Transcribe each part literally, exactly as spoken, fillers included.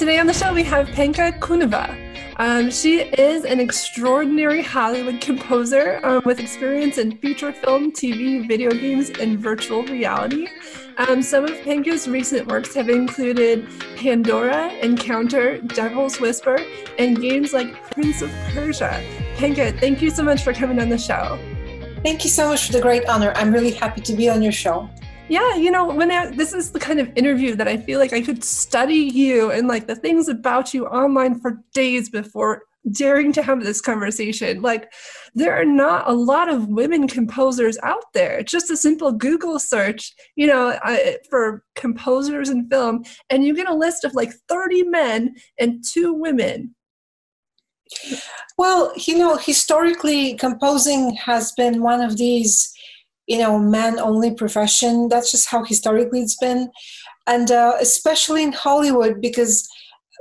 Today on the show, we have Penka Kouneva. Um, she is an extraordinary Hollywood composer um, with experience in feature film, T V, video games, and virtual reality. Um, some of Penka's recent works have included Pandora, Encounter, Devil's Whisper, and games like Prince of Persia. Penka, thank you so much for coming on the show. Thank you so much for the great honor. I'm really happy to be on your show. Yeah, you know, when I, this is the kind of interview that I feel like I could study you and like the things about you online for days before daring to have this conversation. Like, there are not a lot of women composers out there. Just a simple Google search, you know, I, for composers in film, and you get a list of like thirty men and two women. Well, you know, historically, composing has been one of these, you know, man-only profession. That's just how historically it's been. And uh, especially in Hollywood, because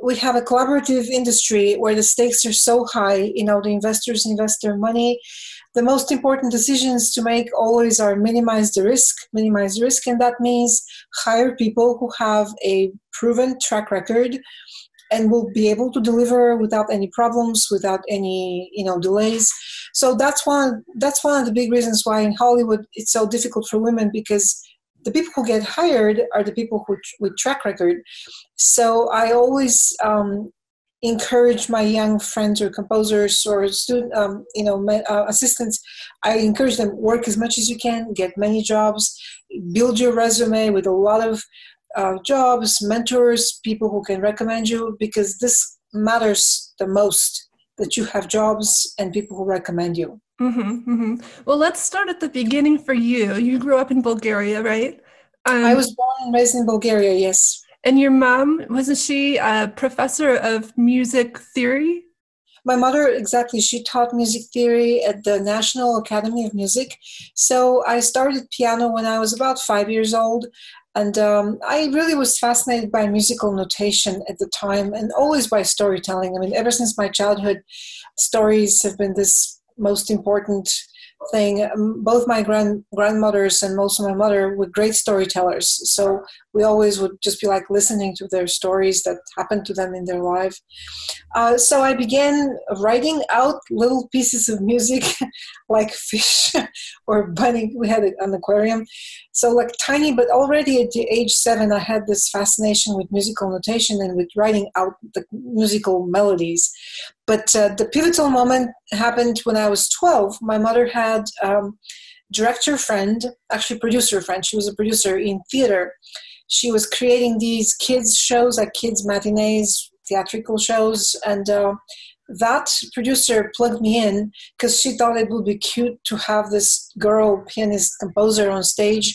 we have a collaborative industry where the stakes are so high, you know, the investors invest their money. The most important decisions to make always are minimize the risk, minimize the risk. And that means hire people who have a proven track record and will be able to deliver without any problems, without any, you know, delays. So that's one, that's one of the big reasons why in Hollywood it's so difficult for women, because the people who get hired are the people who with track record. So I always um, encourage my young friends or composers or student, um, you know, my, uh, assistants. I encourage them, work as much as you can, get many jobs, build your resume with a lot of Uh, jobs, mentors, people who can recommend you, because this matters the most, that you have jobs and people who recommend you. Mm-hmm, mm-hmm. Well, let's start at the beginning for you. You grew up in Bulgaria, right? Um, I was born and raised in Bulgaria, yes. And your mom, wasn't she a professor of music theory? My mother, exactly. She taught music theory at the National Academy of Music. So I started piano when I was about five years old. And um, I really was fascinated by musical notation at the time, and always by storytelling. I mean, ever since my childhood, stories have been this most important thing. Um, both my grand grandmothers and most of my mother were great storytellers. So we always would just be like listening to their stories that happened to them in their life. Uh, so I began writing out little pieces of music like fish or bunny. We had an aquarium. So like tiny, but already at the age seven, I had this fascination with musical notation and with writing out the musical melodies. But uh, the pivotal moment happened when I was twelve. My mother had um, director friend, actually producer friend. She was a producer in theater. She was creating these kids shows, like kids matinees, theatrical shows. And uh, that producer plugged me in because she thought it would be cute to have this girl pianist composer on stage.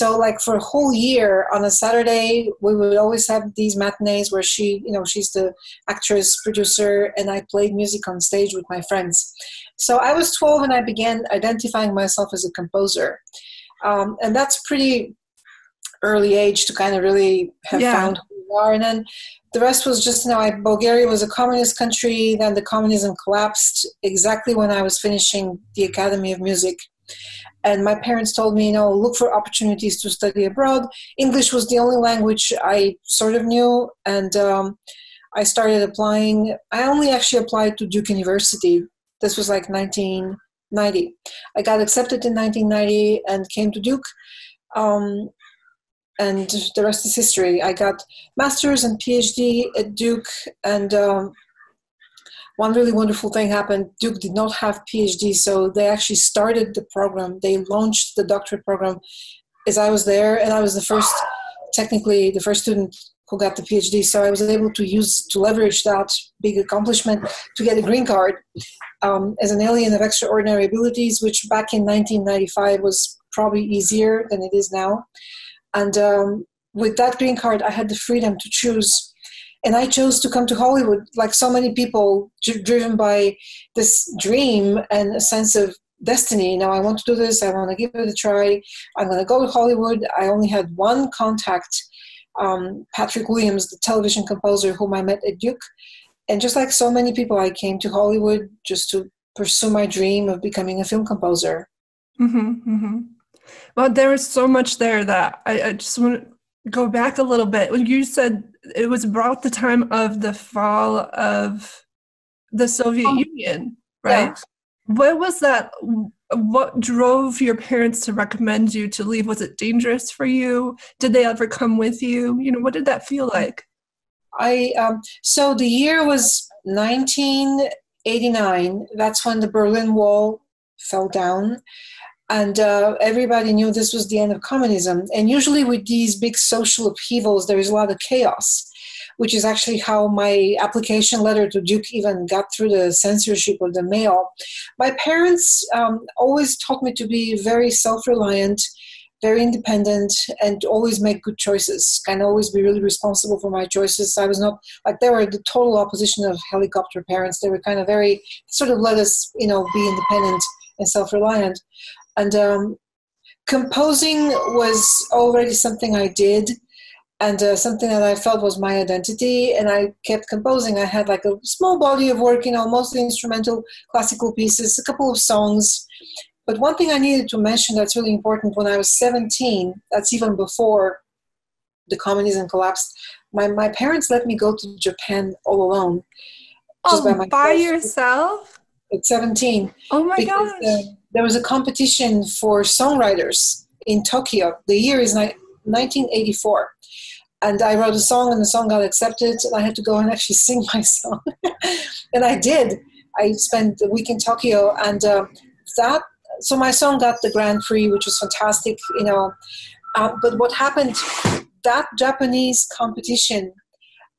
So like for a whole year on a Saturday, we would always have these matinees where she, you know, she's the actress, producer, and I played music on stage with my friends. So I was twelve and I began identifying myself as a composer. Um, and that's pretty early age to kind of really have yeah. found who you are. And then the rest was just, you know, I, Bulgaria was a communist country. Then the communism collapsed exactly when I was finishing the Academy of Music. And my parents told me, you know, look for opportunities to study abroad. English was the only language I sort of knew. And um, I started applying. I only actually applied to Duke University. This was like nineteen ninety. I got accepted in nineteen ninety and came to Duke. Um, And the rest is history. I got master's and PhD at Duke. And um, one really wonderful thing happened. Duke did not have PhD, so they actually started the program. They launched the doctorate program as I was there. And I was the first, technically, the first student who got the PhD. So I was able to use, to leverage that big accomplishment to get a green card um, as an alien of extraordinary abilities, which back in nineteen ninety-five was probably easier than it is now. And um, with that green card, I had the freedom to choose. And I chose to come to Hollywood, like so many people, d- driven by this dream and a sense of destiny. You know, I want to do this. I want to give it a try. I'm going to go to Hollywood. I only had one contact, um, Patrick Williams, the television composer whom I met at Duke. And just like so many people, I came to Hollywood just to pursue my dream of becoming a film composer. Mm-hmm, mm-hmm. Well, there was so much there that I, I just want to go back a little bit. When you said it was about the time of the fall of the Soviet oh. Union, right? Yeah. What was that? What drove your parents to recommend you to leave? Was it dangerous for you? Did they ever come with you? You know, what did that feel like? I um, so the year was nineteen eighty-nine. That's when the Berlin Wall fell down. And uh, everybody knew this was the end of communism. And usually with these big social upheavals, there is a lot of chaos, which is actually how my application letter to Duke even got through the censorship of the mail. My parents um, always taught me to be very self-reliant, very independent, and to always make good choices, and always be really responsible for my choices. I was not, like, they were the total opposition of helicopter parents. They were kind of very, sort of let us, you know, be independent and self-reliant. And um, composing was already something I did, and uh, something that I felt was my identity, and I kept composing. I had like a small body of work, you know, mostly instrumental classical pieces, a couple of songs. But one thing I needed to mention that's really important, when I was seventeen, that's even before the communism collapsed, my, my parents let me go to Japan all alone. Oh, by, by yourself? At seventeen. Oh my because, gosh. Uh, there was a competition for songwriters in Tokyo. The year is nineteen eighty-four. And I wrote a song, and the song got accepted, and I had to go and actually sing my song. And I did. I spent a week in Tokyo, and uh, that, so my song got the Grand Prix, which was fantastic, you know. Uh, but what happened, that Japanese competition,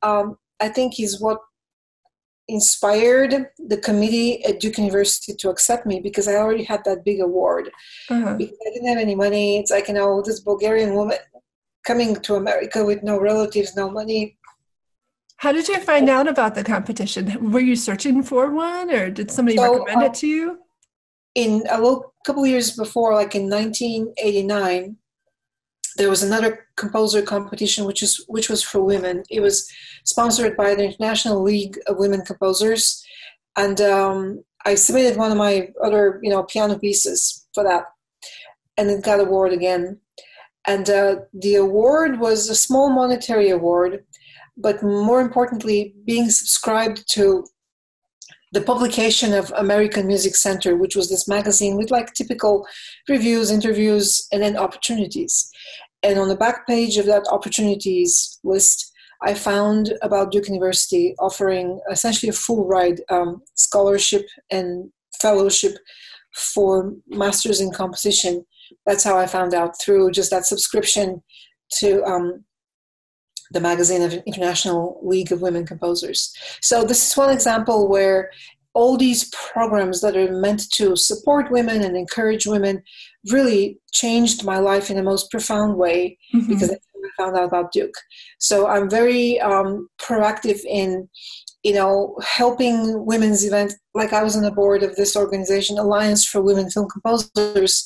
um, I think is what inspired the committee at Duke University to accept me, because I already had that big award. Uh-huh. Because I didn't have any money. It's like, you know, this Bulgarian woman coming to America with no relatives, no money. How did you find out about the competition? Were you searching for one, or did somebody so, recommend uh, it to you? In a little, couple of years before, like in nineteen eighty-nine, there was another composer competition, which is which was for women. It was sponsored by the International League of Women Composers, and um, I submitted one of my other, you know, piano pieces for that, and it got award again. And uh, the award was a small monetary award, but more importantly, being subscribed to the publication of American Music Center, which was this magazine with like typical reviews, interviews, and then opportunities. And on the back page of that opportunities list, I found about Duke University offering essentially a full ride um, scholarship and fellowship for masters in composition. That's how I found out, through just that subscription to um, the magazine of International League of Women Composers. So this is one example where all these programs that are meant to support women and encourage women really changed my life in the most profound way, mm-hmm. because I found out about Duke. So I'm very um, proactive in, you know, helping women's events. Like, I was on the board of this organization, Alliance for Women Film Composers,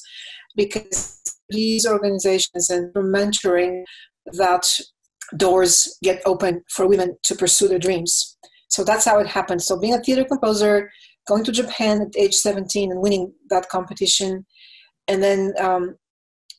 because these organizations and mentoring, that doors get open for women to pursue their dreams. So that's how it happened. So being a theater composer, going to Japan at age seventeen and winning that competition, and then um,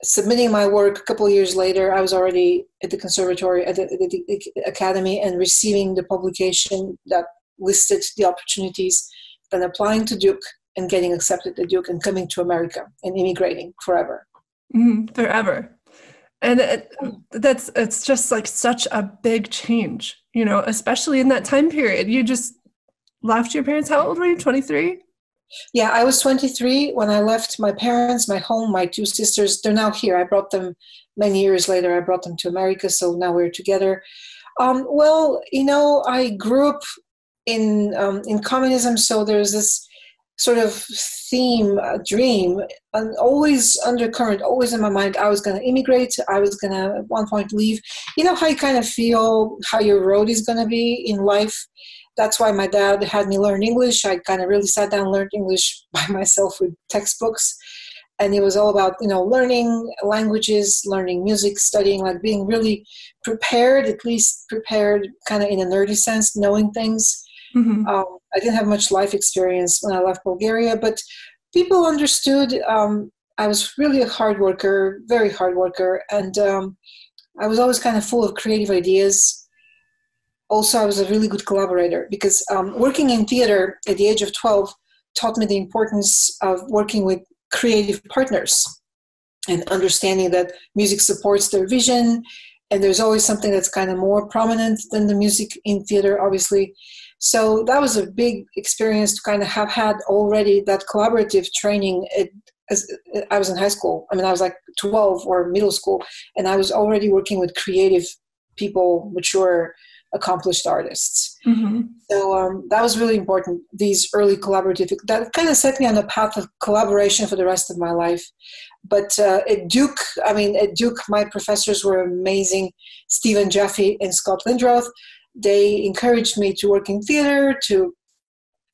submitting my work a couple of years later, I was already at the conservatory, at the, the, the academy, and receiving the publication that listed the opportunities, then applying to Duke and getting accepted at Duke and coming to America and immigrating forever. Mm, forever. And it, that's, it's just like such a big change, you know, especially in that time period. You just left your parents. How old were you, twenty-three? Yeah, I was twenty-three when I left my parents, my home, my two sisters. They're now here. I brought them many years later. I brought them to America, so now we're together. Um, well, you know, I grew up in um, in communism, so there's this sort of theme, uh, dream, and always undercurrent, always in my mind, I was going to immigrate, I was going to at one point leave. You know how you kind of feel how your road is going to be in life? That's why my dad had me learn English. I kind of really sat down and learned English by myself with textbooks. And it was all about, you know, learning languages, learning music, studying, like being really prepared, at least prepared kind of in a nerdy sense, knowing things. Mm-hmm. Um, I didn't have much life experience when I left Bulgaria, but people understood. Um, I was really a hard worker, very hard worker, and um, I was always kind of full of creative ideas. also I was a really good collaborator, because um, working in theater at the age of twelve taught me the importance of working with creative partners and understanding that music supports their vision, and there's always something that's kind of more prominent than the music in theater, obviously. So that was a big experience to kind of have had already that collaborative training. At, as I was in high school. I mean, I was like twelve or middle school, and I was already working with creative people, mature, accomplished artists. Mm-hmm. So um, that was really important, these early collaborative, that kind of set me on a path of collaboration for the rest of my life. But uh, at Duke, I mean, at Duke, my professors were amazing, Stephen Jaffe and Scott Lindroth. They encouraged me to work in theater, to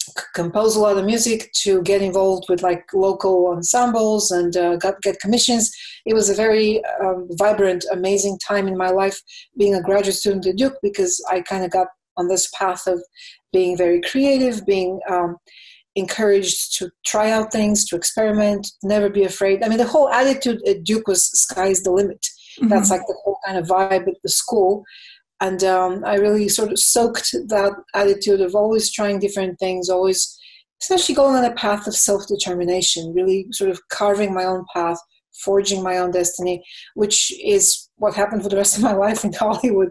c- compose a lot of music, to get involved with like local ensembles and uh, got, get commissions. It was a very um, vibrant, amazing time in my life being a graduate student at Duke, because I kind of got on this path of being very creative, being um, encouraged to try out things, to experiment, never be afraid. I mean, the whole attitude at Duke was sky's the limit. Mm-hmm. That's like the whole kind of vibe at the school. And um, I really sort of soaked that attitude of always trying different things, always especially going on a path of self-determination, really sort of carving my own path, forging my own destiny, which is what happened for the rest of my life in Hollywood,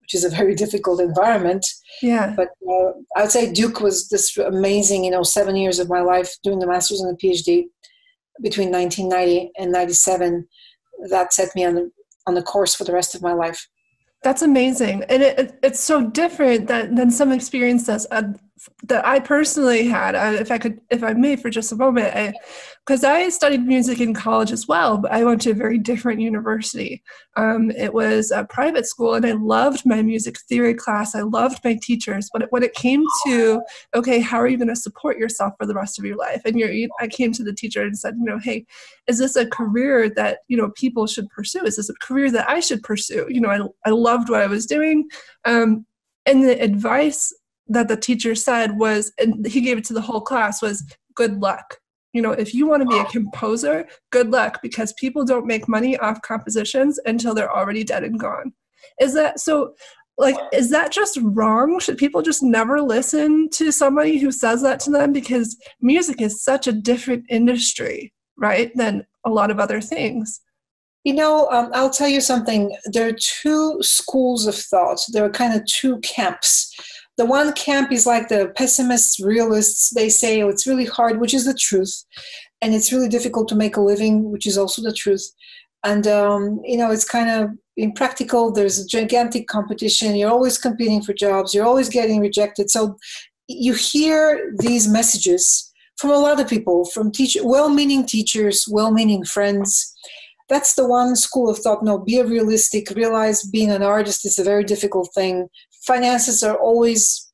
which is a very difficult environment. Yeah. But uh, I would say Duke was this amazing, you know, seven years of my life doing the master's and the PhD between nineteen ninety and ninety-seven. That set me on the, on the course for the rest of my life. That's amazing. And it, it, it's so different that, than some experiences uh, that I personally had, uh, if I could, if I may for just a moment, because I, I studied music in college as well, but I went to a very different university. Um, it was a private school, and I loved my music theory class. I loved my teachers. But when it came to, okay, how are you going to support yourself for the rest of your life? And you're, you, I came to the teacher and said, you know, hey, is this a career that, you know, people should pursue? Is this a career that I should pursue? You know, I, I loved what I was doing. Um, and the advice that the teacher said was, and he gave it to the whole class, was good luck. You know, if you want to be a composer, good luck, because people don't make money off compositions until they're already dead and gone. Is that so? Like, is that just wrong? Should people just never listen to somebody who says that to them? Because music is such a different industry, right, than a lot of other things. You know, um, I'll tell you something. There are two schools of thought. There are kind of two camps. The one camp is like the pessimists, realists. They say, oh, it's really hard, which is the truth. And it's really difficult to make a living, which is also the truth. And, um, you know, it's kind of impractical. There's a gigantic competition. You're always competing for jobs. You're always getting rejected. So you hear these messages from a lot of people, from teach- well-meaning teachers, well-meaning friends. That's the one school of thought. No, be realistic. Realize being an artist is a very difficult thing. Finances are always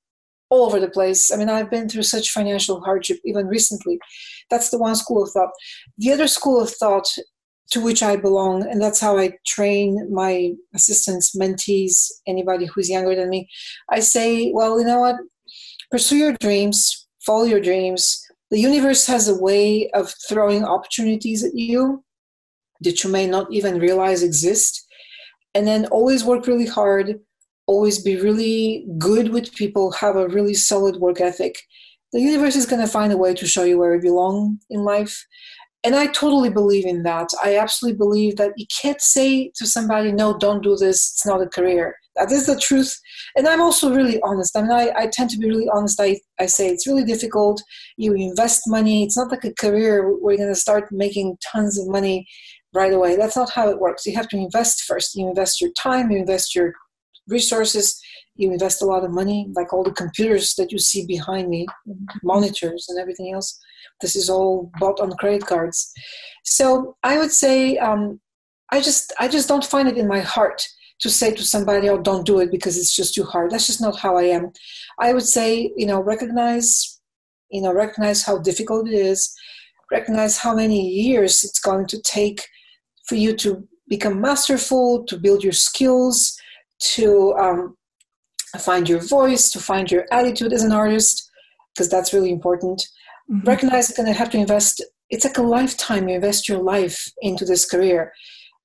all over the place. I mean, I've been through such financial hardship even recently. That's the one school of thought. The other school of thought to which I belong, and that's how I train my assistants, mentees, anybody who's younger than me, I say, well, you know what? Pursue your dreams. Follow your dreams. The universe has a way of throwing opportunities at you that you may not even realize exist. And then always work really hard. Always be really good with people, have a really solid work ethic. The universe is going to find a way to show you where you belong in life. And I totally believe in that. I absolutely believe that you can't say to somebody, no, don't do this. It's not a career. That is the truth. And I'm also really honest. I mean, I, I tend to be really honest. I, I say it's really difficult. You invest money. It's not like a career where you're going to start making tons of money right away. That's not how it works. You have to invest first. You invest your time. You invest your resources, you invest a lot of money, like all the computers that you see behind me, monitors and everything else. This is all bought on credit cards. So I would say, um, I just I just don't find it in my heart to say to somebody, oh, don't do it because it's just too hard. That's just not how I am. I would say, you know, recognize, you know, recognize how difficult it is, recognize how many years it's going to take for you to become masterful, to build your skills, to um, find your voice, to find your attitude as an artist, because that's really important. Mm-hmm. Recognize you're going to have to invest. It's like a lifetime. You invest your life into this career.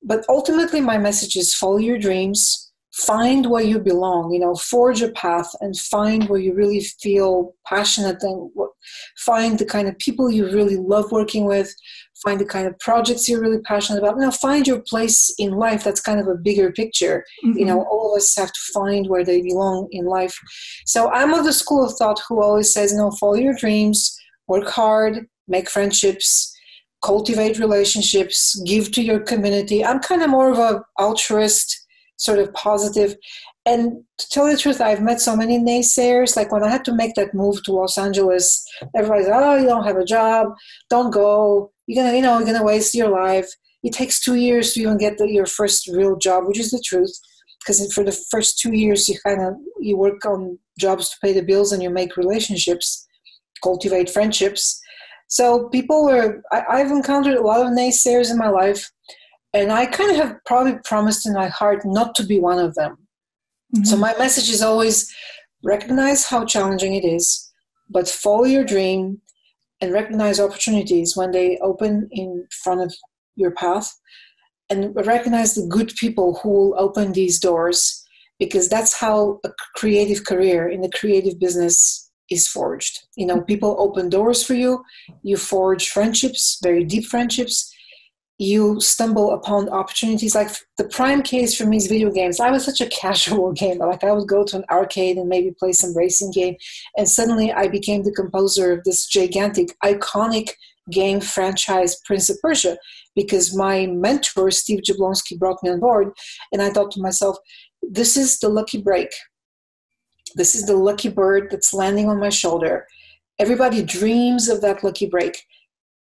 But ultimately, my message is follow your dreams, find where you belong, you know, forge a path and find where you really feel passionate, and find the kind of people you really love working with, find the kind of projects you're really passionate about. Now, find your place in life. That's kind of a bigger picture. Mm-hmm. You know, all of us have to find where they belong in life. So I'm of the school of thought who always says, you know, follow your dreams, work hard, make friendships, cultivate relationships, give to your community. I'm kind of more of an altruist, sort of positive. And to tell you the truth, I've met so many naysayers. Like when I had to make that move to Los Angeles, everybody's, oh, you don't have a job. Don't go. You're gonna, you know, you're gonna waste your life. It takes two years to even get the, your first real job, which is the truth. Because for the first two years, you kind of you work on jobs to pay the bills, and you make relationships, cultivate friendships. So people were. I, I've encountered a lot of naysayers in my life. And I kind of have probably promised in my heart not to be one of them. Mm-hmm. So my message is always recognize how challenging it is, but follow your dream and recognize opportunities when they open in front of your path, and recognize the good people who will open these doors, because that's how a creative career in the creative business is forged. You know, people open doors for you. You forge friendships, very deep friendships. You stumble upon opportunities. Like the prime case for me is video games. I was such a casual gamer. Like I would go to an arcade and maybe play some racing game. And suddenly I became the composer of this gigantic, iconic game franchise, Prince of Persia, because my mentor, Steve Jablonsky, brought me on board. And I thought to myself, this is the lucky break. This is the lucky bird that's landing on my shoulder. Everybody dreams of that lucky break.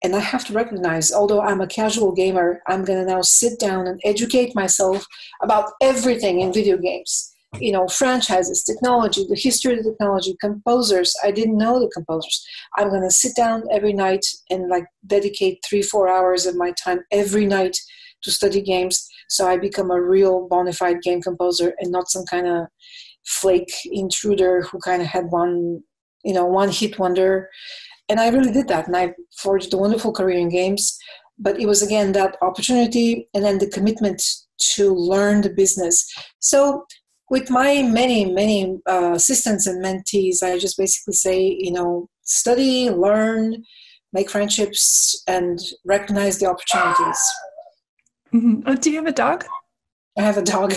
And I have to recognize, although I'm a casual gamer, I'm going to now sit down and educate myself about everything in video games. You know, franchises, technology, the history of the technology, composers. I didn't know the composers. I'm going to sit down every night and like dedicate three, four hours of my time every night to study games. So I become a real bona fide game composer and not some kind of flake intruder who kind of had one, you know, one hit wonder. And I really did that, and I forged a wonderful career in games. But it was, again, that opportunity and then the commitment to learn the business. So with my many, many uh, assistants and mentees, I just basically say, you know, study, learn, make friendships, and recognize the opportunities. Mm-hmm. Oh, do you have a dog? I have a dog.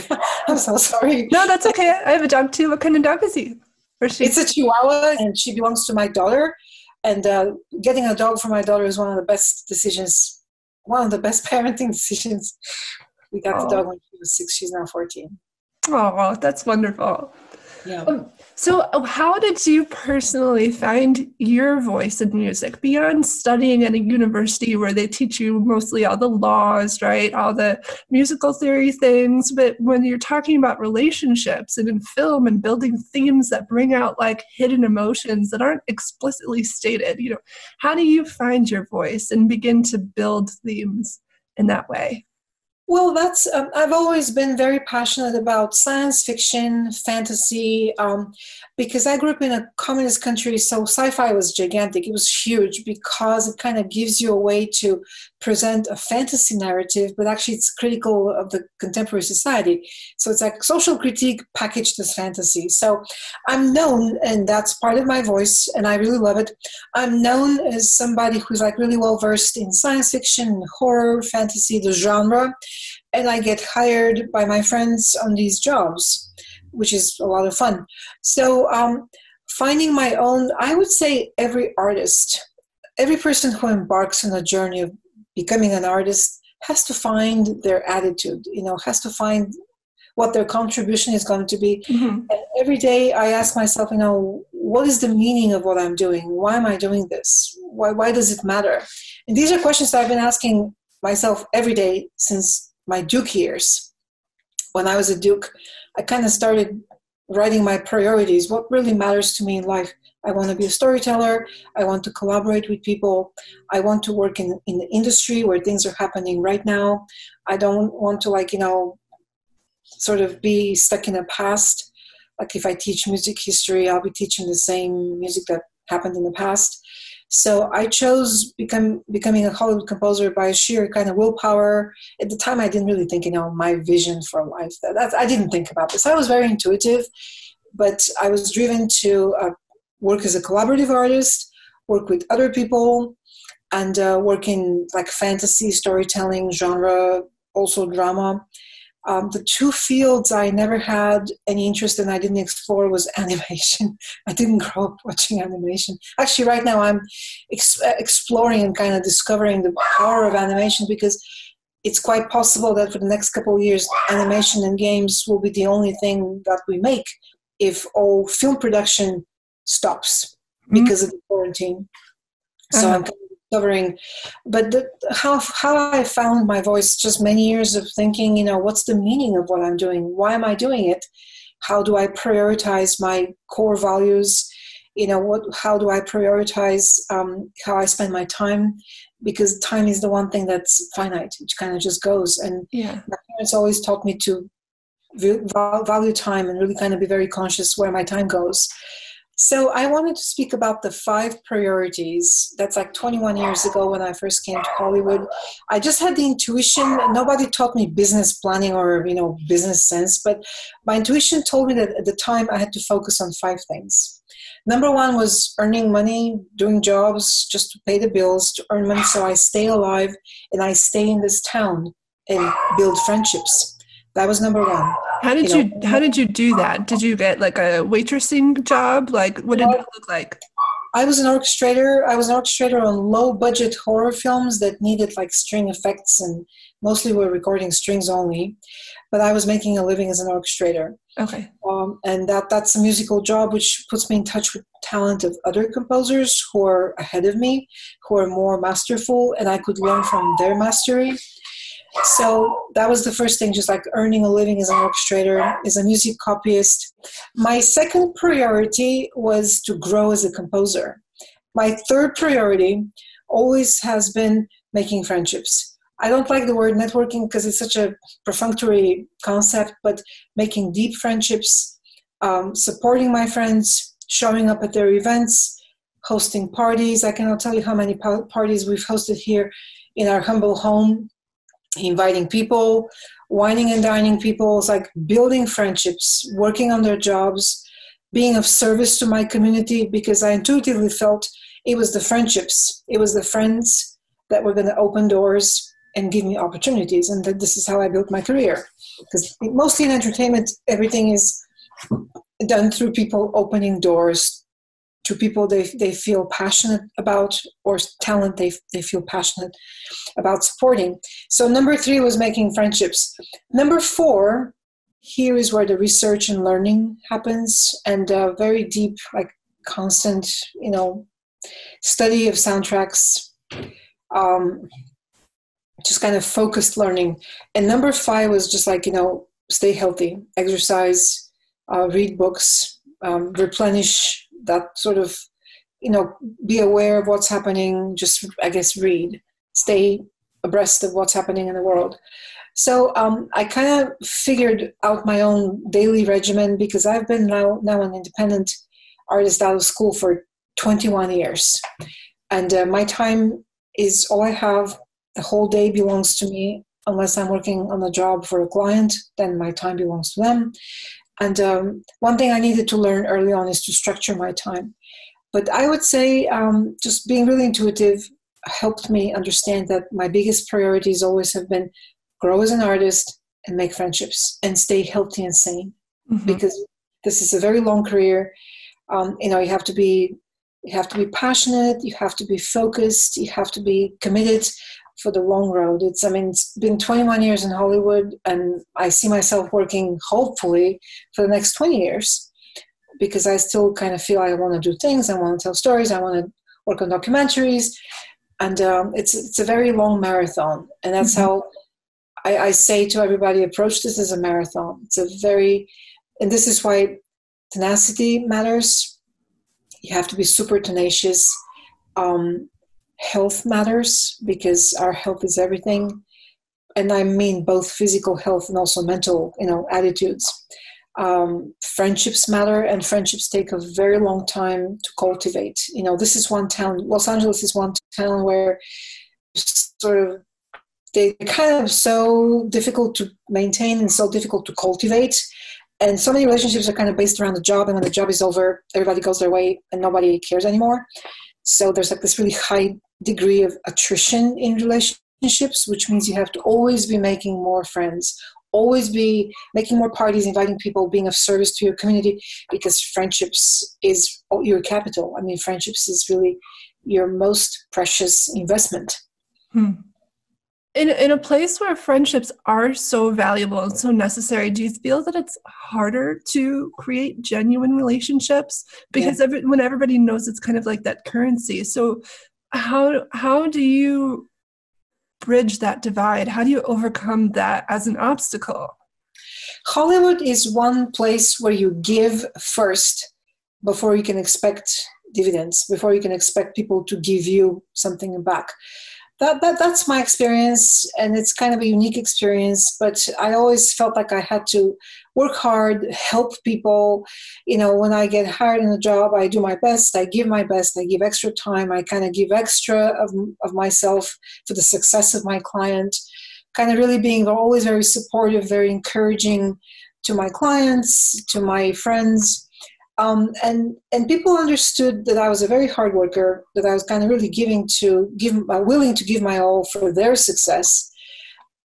I'm so sorry. No, that's okay. I have a dog, too. What kind of dog is he? Or she? It's a Chihuahua, and she belongs to my daughter. And uh, getting a dog for my daughter is one of the best decisions, one of the best parenting decisions. We got oh. the dog when she was six. She's now fourteen. Oh, that's wonderful. Yeah. Um, so how did you personally find your voice in music beyond studying at a university where they teach you mostly all the laws, right? All the musical theory things. But when you're talking about relationships and in film and building themes that bring out like hidden emotions that aren't explicitly stated, you know, how do you find your voice and begin to build themes in that way? Well, that's, um, I've always been very passionate about science fiction, fantasy, um, because I grew up in a communist country, so sci-fi was gigantic. It was huge because it kind of gives you a way to present a fantasy narrative, but actually it's critical of the contemporary society. So it's like social critique packaged as fantasy. So I'm known, and that's part of my voice, and I really love it. I'm known as somebody who's like really well-versed in science fiction, horror, fantasy, the genre. And I get hired by my friends on these jobs, which is a lot of fun. So um, finding my own, I would say every artist, every person who embarks on a journey of becoming an artist has to find their attitude, you know, has to find what their contribution is going to be. Mm-hmm. And every day I ask myself, you know, what is the meaning of what I'm doing? Why am I doing this? Why, why does it matter? And these are questions that I've been asking myself every day since my Duke years. When I was a Duke, I kind of started writing my priorities, what really matters to me in life. I want to be a storyteller. I want to collaborate with people. I want to work in, in the industry where things are happening right now. I don't want to, like, you know, sort of be stuck in the past. Like if I teach music history, I'll be teaching the same music that happened in the past. So I chose become, becoming a Hollywood composer by sheer kind of willpower. At the time, I didn't really think, you know, my vision for life. That, that I didn't think about this. I was very intuitive, but I was driven to uh, work as a collaborative artist, work with other people, and uh, work in like fantasy, storytelling, genre, also drama. Um, the two fields I never had any interest in, I didn't explore, was animation. I didn't grow up watching animation. Actually, right now I'm ex exploring and kind of discovering the power of animation, because it's quite possible that for the next couple of years, animation and games will be the only thing that we make if all film production stops mm-hmm. because of the quarantine. So uh-huh. I'm kind of covering, but the, how how I found my voice, just many years of thinking, you know, what's the meaning of what I'm doing? Why am I doing it? How do I prioritize my core values? You know, what? How do I prioritize um, how I spend my time? Because time is the one thing that's finite, which kind of just goes. And yeah. my parents always taught me to value time and really kind of be very conscious where my time goes. So I wanted to speak about the five priorities. That's like twenty-one years ago when I first came to Hollywood. I just had the intuition. Nobody taught me business planning or, you know, business sense, but my intuition told me that at the time I had to focus on five things. Number one was earning money, doing jobs just to pay the bills, to earn money so I stay alive and I stay in this town and build friendships. That was number one. How did you, you how did you do that? Did you get like a waitressing job? Like, what did that look like? I was an orchestrator. I was an orchestrator on low-budget horror films that needed like string effects, and mostly were recording strings only. But I was making a living as an orchestrator. Okay. Um, and that that's a musical job, which puts me in touch with talent of other composers who are ahead of me, who are more masterful, and I could learn from their mastery. So that was the first thing, just like earning a living as an orchestrator, as a music copyist. My second priority was to grow as a composer. My third priority always has been making friendships. I don't like the word networking because it's such a perfunctory concept, but making deep friendships, um, supporting my friends, showing up at their events, hosting parties. I cannot tell you how many parties we've hosted here in our humble home. Inviting people, wining and dining people. It's like building friendships, working on their jobs, being of service to my community, because I intuitively felt it was the friendships, it was the friends that were going to open doors and give me opportunities, and that this is how I built my career. Because mostly in entertainment, everything is done through people opening doors to people they, they feel passionate about, or talent they, they feel passionate about supporting. So number three was making friendships. Number four, here is where the research and learning happens, and uh, very deep, like constant, you know, study of soundtracks, um, just kind of focused learning. And number five was just like, you know, stay healthy, exercise, uh, read books, um, replenish that sort of, you know, be aware of what's happening, just, I guess, read, stay abreast of what's happening in the world. So um, I kind of figured out my own daily regimen, because I've been now, now an independent artist out of school for twenty-one years. And uh, my time is all I have. The whole day belongs to me, unless I'm working on a job for a client, then my time belongs to them. And um, one thing I needed to learn early on is to structure my time. But I would say um, just being really intuitive helped me understand that my biggest priorities always have been grow as an artist and make friendships and stay healthy and sane. Mm-hmm. Because this is a very long career. Um, you know, you have to be, you have to be passionate. You have to be focused. You have to be committed for the long road. It's, I mean, it's been twenty-one years in Hollywood, and I see myself working hopefully for the next twenty years, because I still kind of feel I want to do things. I want to tell stories. I want to work on documentaries. And um, it's, it's a very long marathon. And that's mm-hmm. how I, I say to everybody, approach this as a marathon. It's a very, and this is why tenacity matters. You have to be super tenacious. Um, Health matters, because our health is everything. And I mean both physical health and also mental, you know, attitudes. Um, friendships matter, and friendships take a very long time to cultivate. You know, this is one town, Los Angeles is one town where sort of they're kind of so difficult to maintain and so difficult to cultivate. And so many relationships are kind of based around the job, and when the job is over, everybody goes their way and nobody cares anymore. So there's like this really high degree of attrition in relationships, which means you have to always be making more friends, always be making more parties, inviting people, being of service to your community, because friendships is your capital. I mean, friendships is really your most precious investment. Hmm. In, in a place where friendships are so valuable and so necessary, do you feel that it's harder to create genuine relationships? Because yeah. every, when everybody knows, it's kind of like that currency. So how how do you bridge that divide? How do you overcome that as an obstacle? Hollywood is one place where you give first before you can expect dividends, before you can expect people to give you something back. That, that, that's my experience, and it's kind of a unique experience, but I always felt like I had to work hard, help people. You know, when I get hired in a job, I do my best, I give my best, I give extra time, I kind of give extra of, of myself for the success of my client, kind of really being always very supportive, very encouraging to my clients, to my friends. Um, and, and people understood that I was a very hard worker, that I was kind of really giving to give, uh, willing to give my all for their success.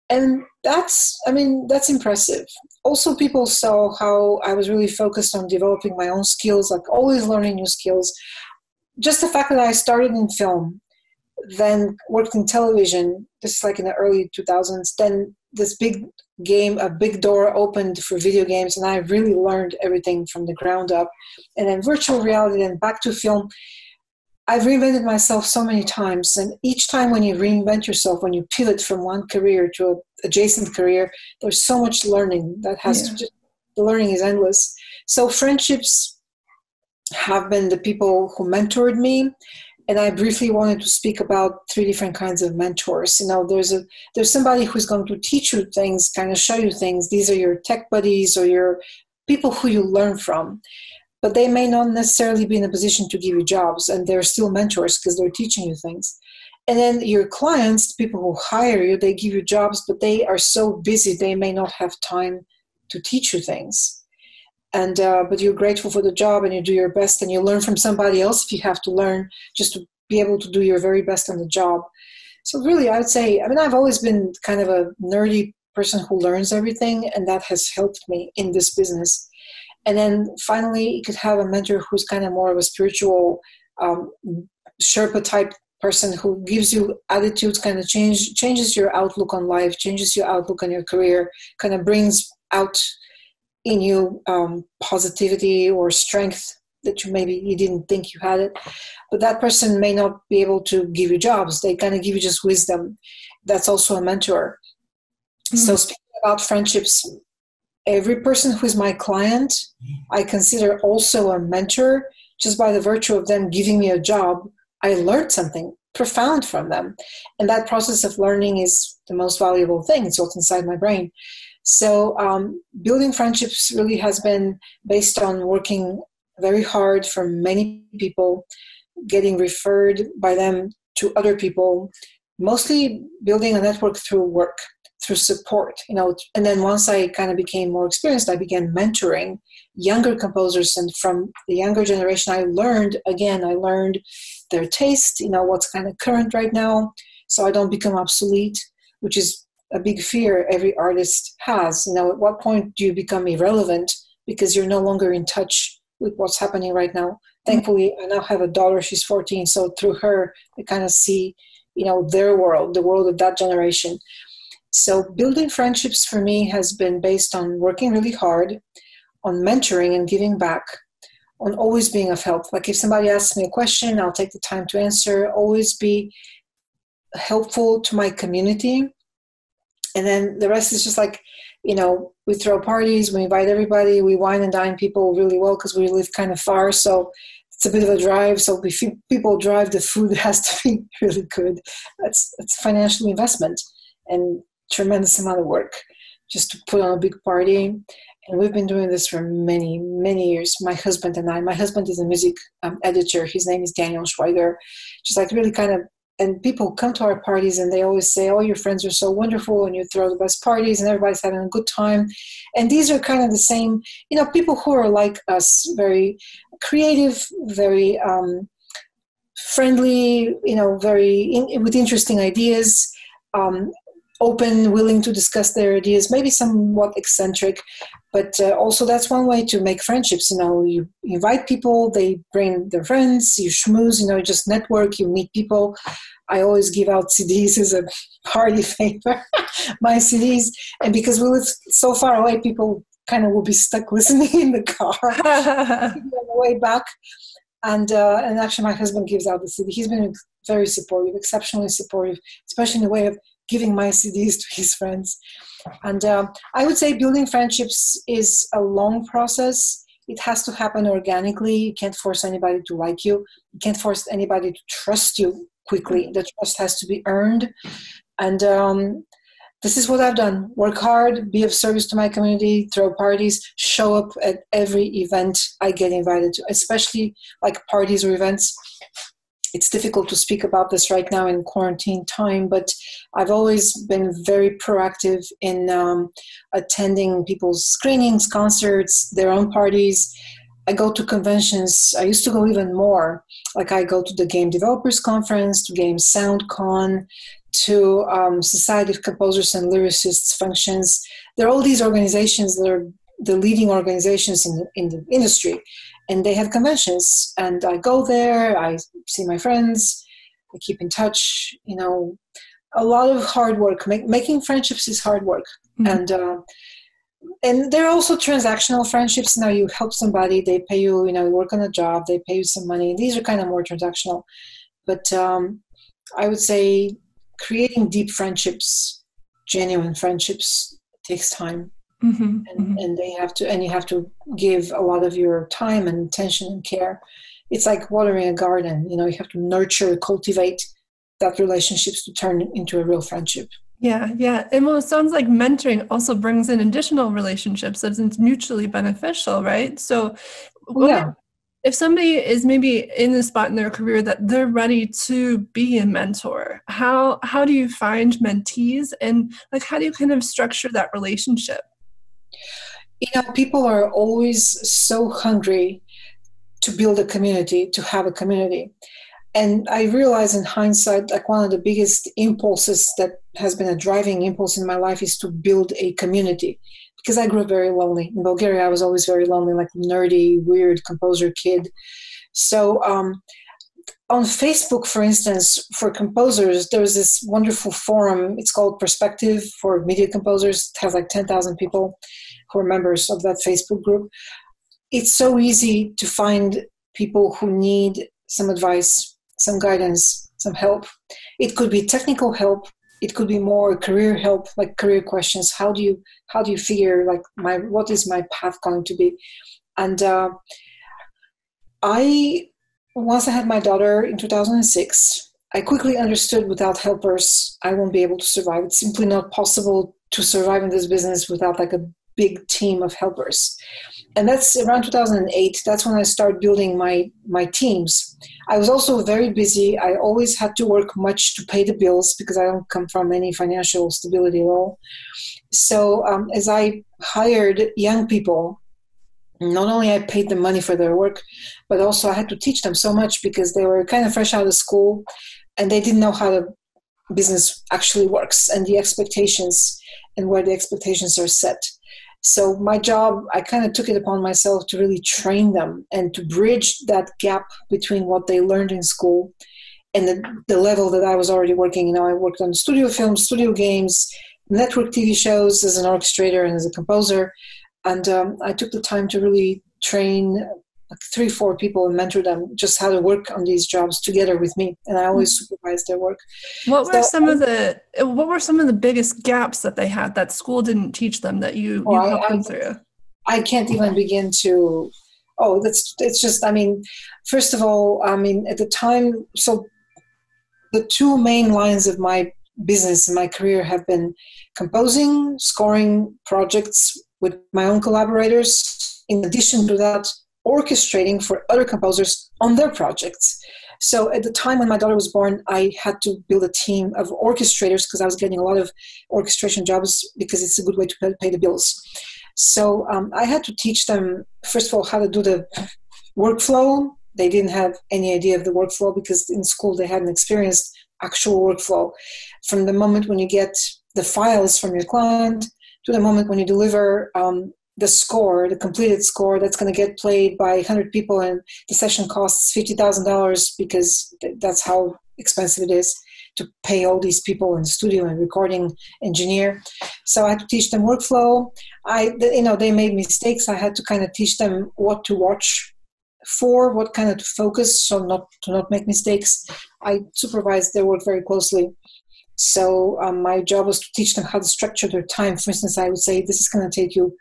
And that's, I mean, that's impressive. Also, people saw how I was really focused on developing my own skills, like always learning new skills. Just the fact that I started in film, then worked in television, this is like in the early two thousands, then this big game, a big door opened for video games, and I really learned everything from the ground up. And then virtual reality, then back to film. I've reinvented myself so many times, and each time when you reinvent yourself, when you pivot from one career to an adjacent career, there's so much learning that has yeah. to just, the learning is endless. So friendships have been the people who mentored me. And I briefly wanted to speak about three different kinds of mentors. You know, there's a there's somebody who's going to teach you things, kind of show you things. These are your tech buddies or your people who you learn from. But they may not necessarily be in a position to give you jobs, and they're still mentors because they're teaching you things. And then your clients, people who hire you, they give you jobs, but they are so busy they may not have time to teach you things. And, uh, but you're grateful for the job and you do your best and you learn from somebody else if you have to learn just to be able to do your very best on the job. So really, I would say, I mean, I've always been kind of a nerdy person who learns everything, and that has helped me in this business. And then finally, you could have a mentor who's kind of more of a spiritual um, Sherpa type person who gives you attitudes, kind of change, changes your outlook on life, changes your outlook on your career, kind of brings out in you um, positivity or strength that you maybe you didn't think you had it. But that person may not be able to give you jobs. They kind of give you just wisdom. That's also a mentor. Mm-hmm. So speaking about friendships, every person who is my client, I consider also a mentor just by the virtue of them giving me a job. I learned something profound from them. And that process of learning is the most valuable thing. It's what's inside my brain. So um, building friendships really has been based on working very hard for many people, getting referred by them to other people, mostly building a network through work, through support. You know, and then once I kind of became more experienced, I began mentoring younger composers, and from the younger generation, I learned again. I learned their taste. You know, what's kind of current right now, so I don't become obsolete, which is a big fear every artist has. You know, at what point do you become irrelevant because you're no longer in touch with what's happening right now? Thankfully, I now have a daughter. She's fourteen, so through her, I kind of see, you know, their world, the world of that generation. So building friendships for me has been based on working really hard, on mentoring and giving back, on always being of help. Like if somebody asks me a question, I'll take the time to answer, always be helpful to my community. And then the rest is just like, you know, we throw parties, we invite everybody, we wine and dine people really well because we live kind of far. So it's a bit of a drive. So if people drive, the food has to be really good. That's, that's a financial investment and tremendous amount of work just to put on a big party. And we've been doing this for many, many years, my husband and I. My husband is a music um, editor. His name is Daniel Schweiger. Just like really kind of, and people come to our parties and they always say, oh, your friends are so wonderful and you throw the best parties and everybody's having a good time. And these are kind of the same, you know, people who are like us, very creative, very um, friendly, you know, very in, with interesting ideas, um, open, willing to discuss their ideas, maybe somewhat eccentric. But uh, also that's one way to make friendships. You know, you invite people, they bring their friends, you schmooze, you know, just network, you meet people. I always give out C Ds as a party favor, my C Ds. And because we live so far away, people kind of will be stuck listening in the car on the way back. And, uh, and actually my husband gives out the C D. He's been very supportive, exceptionally supportive, especially in the way of giving my C Ds to his friends. And uh, I would say building friendships is a long process. It has to happen organically. You can't force anybody to like you. You can't force anybody to trust you quickly. The trust has to be earned. And um, this is what I've done. Work hard, be of service to my community, throw parties, show up at every event I get invited to, especially like parties or events. It's difficult to speak about this right now in quarantine time, but I've always been very proactive in um, attending people's screenings, concerts, their own parties. I go to conventions. I used to go even more. Like I go to the Game Developers Conference, to Game SoundCon, to um, Society of Composers and Lyricists functions. There are all these organizations that are the leading organizations in the, in the industry. And they have conventions, and I go there, I see my friends, I keep in touch, you know, a lot of hard work. Make, making friendships is hard work. Mm-hmm. And uh, and there are also transactional friendships. Now you help somebody, they pay you, you know, you work on a job, they pay you some money. These are kind of more transactional. But um, I would say creating deep friendships, genuine friendships, takes time. Mm-hmm, and, mm-hmm. and they have to, and you have to give a lot of your time and attention and care. It's like watering a garden, you know, you have to nurture, cultivate that relationships to turn into a real friendship. Yeah. Yeah. And well, it sounds like mentoring also brings in additional relationships that's mutually beneficial, right? So well, yeah. If somebody is maybe in the spot in their career that they're ready to be a mentor, how, how do you find mentees and like, how do you kind of structure that relationship? You know, people are always so hungry to build a community, to have a community. And I realize in hindsight, like one of the biggest impulses that has been a driving impulse in my life is to build a community. Because I grew up very lonely. In Bulgaria, I was always very lonely, like nerdy, weird composer kid. So um, on Facebook, for instance, for composers, there's this wonderful forum. It's called Perspective for Media Composers. It has like ten thousand people who are members of that Facebook group. It's so easy to find people who need some advice, some guidance, some help. It could be technical help. It could be more career help, like career questions. How do you how do you figure like my what is my path going to be? And uh, I once I had my daughter in two thousand six, I quickly understood without helpers I won't be able to survive. It's simply not possible to survive in this business without like a big team of helpers. And that's around two thousand eight. That's when I started building my, my teams. I was also very busy. I always had to work much to pay the bills because I don't come from any financial stability at all. So um, as I hired young people, not only I paid them money for their work, but also I had to teach them so much because they were kind of fresh out of school and they didn't know how the business actually works and the expectations and where the expectations are set. So my job, I kind of took it upon myself to really train them and to bridge that gap between what they learned in school and the, the level that I was already working. You know, I worked on studio films, studio games, network T V shows as an orchestrator and as a composer. And um, I took the time to really train like three, four people and mentor them just how to work on these jobs together with me. And I always supervise their work. What were so, some of the what were some of the biggest gaps that they had that school didn't teach them that you, oh, you helped I, them through? I can't even begin to. Oh, that's it's just. I mean, first of all, I mean at the time. So the two main lines of my business and my career have been composing, scoring projects. with my own collaborators, in addition to that, orchestrating for other composers on their projects. So at the time when my daughter was born, I had to build a team of orchestrators because I was getting a lot of orchestration jobs because it's a good way to pay the bills. So um, I had to teach them, first of all, how to do the workflow. They didn't have any idea of the workflow because in school they hadn't experienced actual workflow. From the moment when you get the files from your client to the moment when you deliver um, the score, the completed score, that's going to get played by one hundred people and the session costs fifty thousand dollars because that's how expensive it is to pay all these people in the studio and recording engineer. So I had to teach them workflow. I, you know, they made mistakes. I had to kind of teach them what to watch for, what kind of to focus, so not to not make mistakes. I supervised their work very closely. So um, my job was to teach them how to structure their time. For instance, I would say, this is going to take you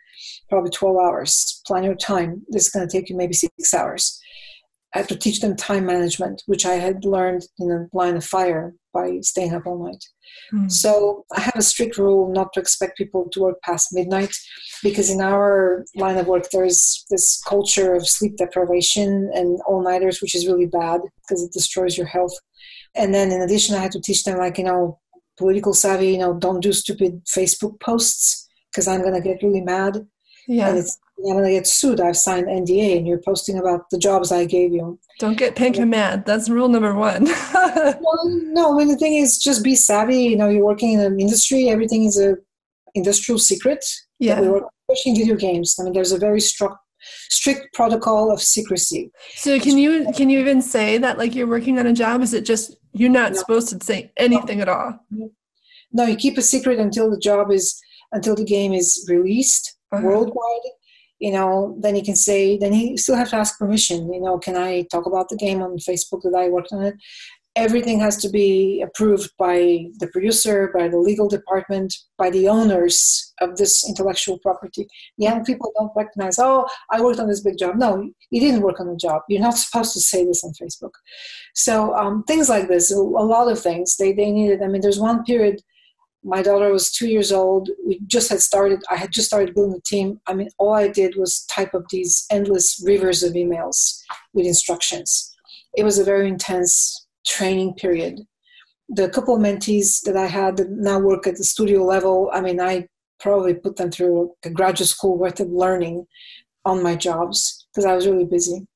probably twelve hours. Plan your time. This is going to take you maybe six hours. I had to teach them time management, which I had learned in a line of fire by staying up all night. Mm. So I have a strict rule not to expect people to work past midnight because in our line of work, there is this culture of sleep deprivation and all-nighters, which is really bad because it destroys your health. And then in addition, I had to teach them, like, you know, political savvy, you know, don't do stupid Facebook posts because I'm going to get really mad. Yeah. And it's, I'm going to get sued. I've signed N D A and you're posting about the jobs I gave you. Don't get Penka yeah. mad. That's rule number one. Well, no, I mean, the thing is just be savvy. You know, you're working in an industry. Everything is a industrial secret. Yeah. We work, especially in video games. I mean, there's a very struct, strict protocol of secrecy. So can you, can you even say that like you're working on a job? Is it just you're not no. supposed to say anything no. at all? No, you keep a secret until the job is, until the game is released. Uh-huh. Worldwide, you know, then you can say, then you still have to ask permission, you know, can I talk about the game on Facebook that I worked on it? Everything has to be approved by the producer, by the legal department, by the owners of this intellectual property. Young people don't recognize, oh, I worked on this big job. No, you didn't work on the job. You're not supposed to say this on Facebook. So um, things like this, a lot of things, they, they needed, I mean, there's one period. My daughter was two years old. We just had started. I had just started building a team. I mean, all I did was type up these endless rivers of emails with instructions. It was a very intense training period. The couple of mentees that I had that now work at the studio level, I mean, I probably put them through a graduate school worth of learning on my jobs because I was really busy.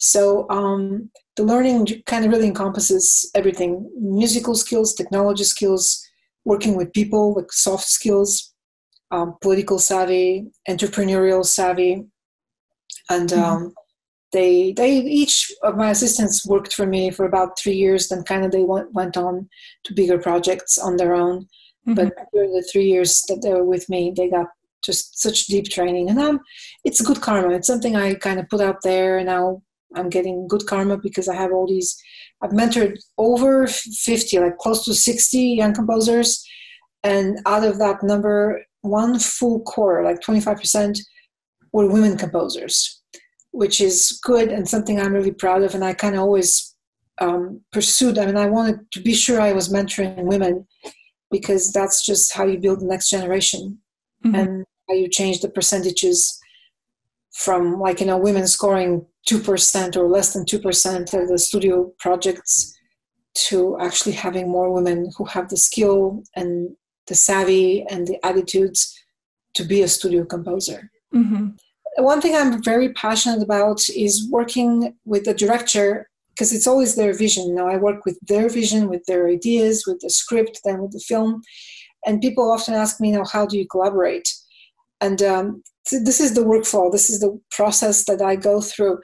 So um, the learning kind of really encompasses everything, musical skills, technology skills, working with people, with soft skills, um, political savvy, entrepreneurial savvy. And um, mm-hmm. they, they each of my assistants worked for me for about three years, then kind of they went, went on to bigger projects on their own. Mm-hmm. But during the three years that they were with me, they got just such deep training. And um, it's good karma. It's something I kind of put out there, and now I'm getting good karma because I have all these, I've mentored over fifty, like close to sixty young composers. And out of that number, one full quarter, like twenty-five percent, were women composers, which is good and something I'm really proud of. And I kind of always um, pursued, I mean, I wanted to be sure I was mentoring women because that's just how you build the next generation mm-hmm. and how you change the percentages from, like, you know, women scoring two percent or less than two percent of the studio projects to actually having more women who have the skill and the savvy and the attitudes to be a studio composer. Mm-hmm. One thing I'm very passionate about is working with the director because it's always their vision. You know, I work with their vision, with their ideas, with the script, then with the film. And people often ask me, you know, how do you collaborate? And um, so this is the workflow. This is the process that I go through.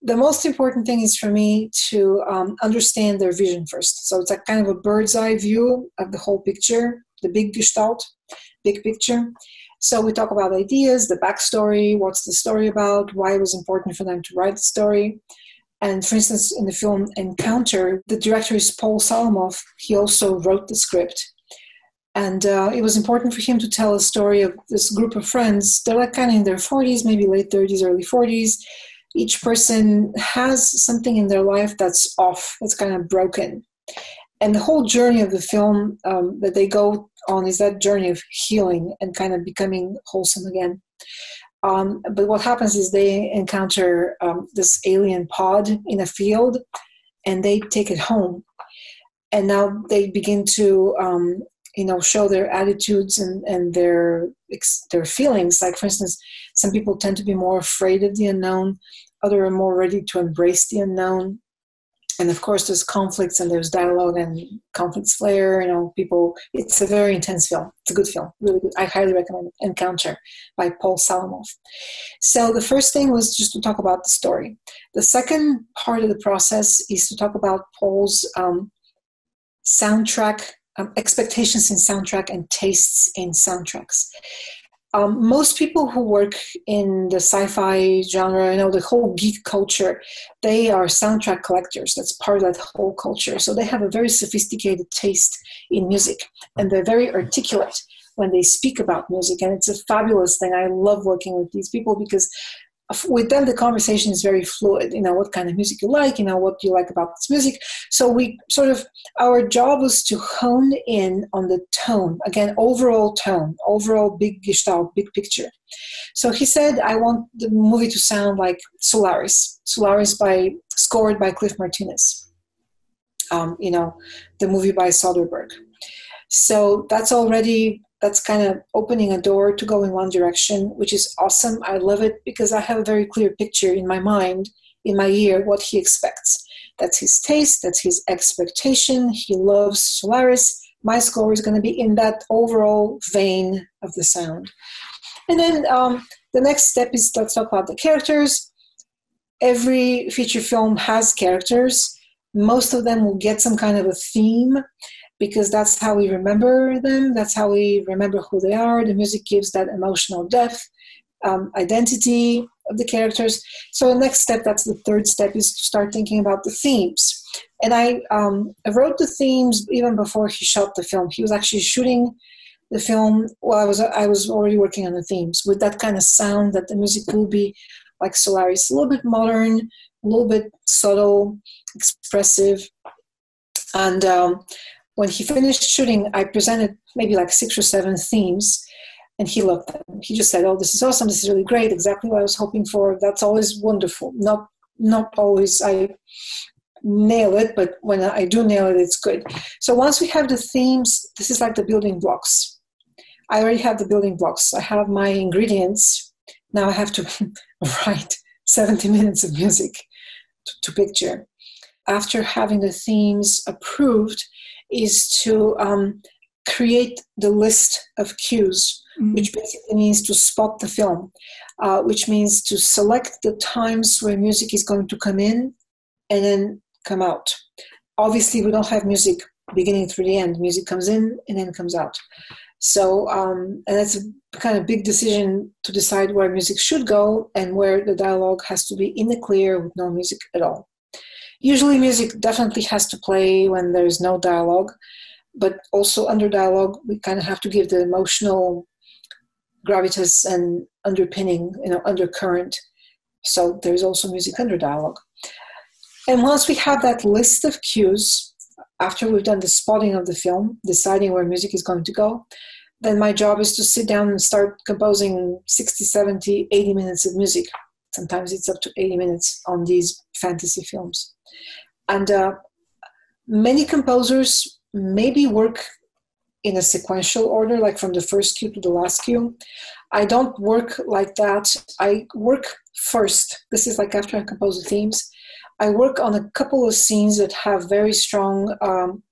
The most important thing is for me to um, understand their vision first. So it's a kind of a bird's eye view of the whole picture, the big gestalt, big picture. So we talk about ideas, the backstory, what's the story about, why it was important for them to write the story. And for instance, in the film Encounter, the director is Paul Salamoff. He also wrote the script. And uh, it was important for him to tell a story of this group of friends. They're like kind of in their forties, maybe late thirties, early forties. Each person has something in their life that's off, that's kind of broken. And the whole journey of the film um, that they go on is that journey of healing and kind of becoming wholesome again. Um, but what happens is they encounter um, this alien pod in a field, and they take it home. And now they begin to, um, you know, show their attitudes and, and their, their feelings. Like, for instance, some people tend to be more afraid of the unknown. Others are more ready to embrace the unknown. And, of course, there's conflicts and there's dialogue and conflicts flare. You know, people, it's a very intense film. It's a good film. Really good. I highly recommend Encounter by Paul Salamoff. So the first thing was just to talk about the story. The second part of the process is to talk about Paul's um, soundtrack, um, expectations in soundtrack and tastes in soundtracks. Um, most people who work in the sci-fi genre, you know, the whole geek culture, they are soundtrack collectors. That's part of that whole culture. So they have a very sophisticated taste in music, and they're very articulate when they speak about music. And it's a fabulous thing. I love working with these people because with them, the conversation is very fluid. You know, what kind of music you like, you know, what you like about this music. So we sort of, our job was to hone in on the tone. Again, overall tone, overall big gestalt, big picture. So he said, I want the movie to sound like Solaris. Solaris by, scored by Cliff Martinez. Um, you know, the movie by Soderbergh. So that's already... that's kind of opening a door to go in one direction, which is awesome. I love it because I have a very clear picture in my mind, in my ear, what he expects. That's his taste. That's his expectation. He loves Solaris. My score is going to be in that overall vein of the sound. And then um, the next step is let's talk about the characters. Every feature film has characters. Most of them will get some kind of a theme, because that's how we remember them. That's how we remember who they are. The music gives that emotional depth, um, identity of the characters. So the next step, that's the third step, is to start thinking about the themes. And I, um, I wrote the themes even before he shot the film. He was actually shooting the film while I was, I was already working on the themes with that kind of sound that the music will be like Solaris, a little bit modern, a little bit subtle, expressive. And um, when he finished shooting, I presented maybe like six or seven themes, and he loved them. He just said, oh, this is awesome. This is really great. Exactly what I was hoping for. That's always wonderful. Not not always I nail it, but when I do nail it, it's good. So once we have the themes, this is like the building blocks. I already have the building blocks. I have my ingredients. Now I have to write seventy minutes of music to, to picture. After having the themes approved, is to um, create the list of cues, mm-hmm. which basically means to spot the film, uh, which means to select the times where music is going to come in and then come out. Obviously, we don't have music beginning through the end. Music comes in and then comes out. So, um, and that's a kind of big decision to decide where music should go and where the dialogue has to be in the clear with no music at all. Usually music definitely has to play when there's no dialogue, but also under dialogue, we kind of have to give the emotional gravitas and underpinning, you know, undercurrent. So there's also music under dialogue. And once we have that list of cues, after we've done the spotting of the film, deciding where music is going to go, then my job is to sit down and start composing sixty, seventy, eighty minutes of music. Sometimes it's up to eighty minutes on these fantasy films. And uh, many composers maybe work in a sequential order, like from the first cue to the last cue. I don't work like that. I work first. This is like after I compose the themes. I work on a couple of scenes that have very strong um,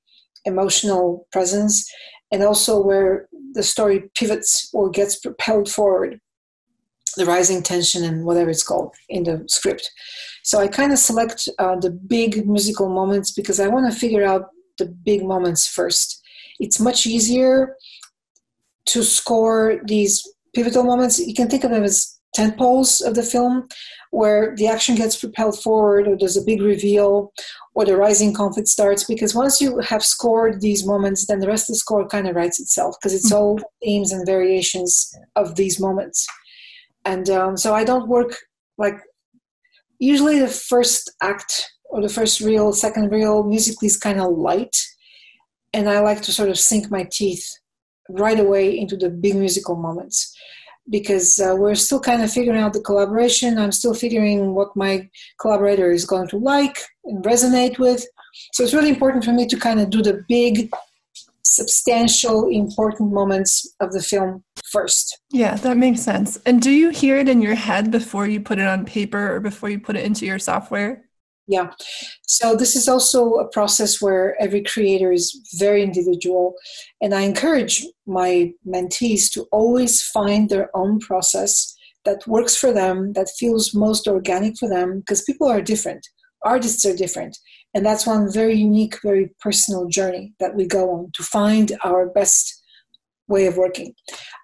emotional presence, and also where the story pivots or gets propelled forward. The rising tension and whatever it's called in the script. So I kind of select uh, the big musical moments because I want to figure out the big moments first. It's much easier to score these pivotal moments. You can think of them as tentpoles of the film where the action gets propelled forward or there's a big reveal or the rising conflict starts, because once you have scored these moments, then the rest of the score kind of writes itself because it's all themes and variations of these moments. And um, so I don't work like, usually the first act or the first reel, second reel, musically is kind of light. And I like to sort of sink my teeth right away into the big musical moments. because uh, we're still kind of figuring out the collaboration. I'm still figuring what my collaborator is going to like and resonate with. So it's really important for me to kind of do the big, substantial, important moments of the film first. Yeah, that makes sense. And do you hear it in your head before you put it on paper or before you put it into your software? Yeah. So this is also a process where every creator is very individual. And I encourage my mentees to always find their own process that works for them, that feels most organic for them, because people are different. Artists are different. And that's one very unique, very personal journey that we go on to find our best way of working.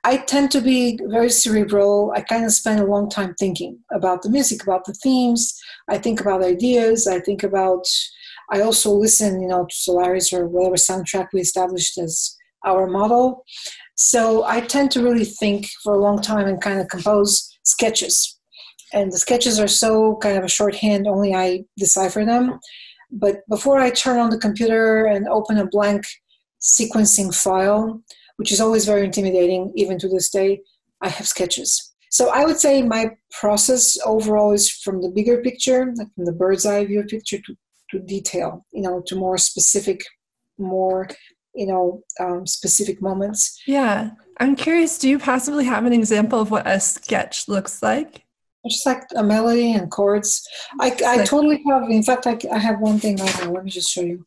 I tend to be very cerebral. I kind of spend a long time thinking about the music, about the themes. I think about ideas. I think about, I also listen, you know, to Solaris or whatever soundtrack we established as our model. So I tend to really think for a long time and kind of compose sketches. And the sketches are so kind of a shorthand, only I decipher them. But before I turn on the computer and open a blank sequencing file, which is always very intimidating, even to this day, I have sketches. So I would say my process overall is from the bigger picture, like from the bird's eye view picture to, to detail, you know, to more specific, more, you know, um, specific moments. Yeah. I'm curious, do you possibly have an example of what a sketch looks like? Just like a melody and chords. I, I totally have, in fact, I, I have one thing right now. Let me just show you.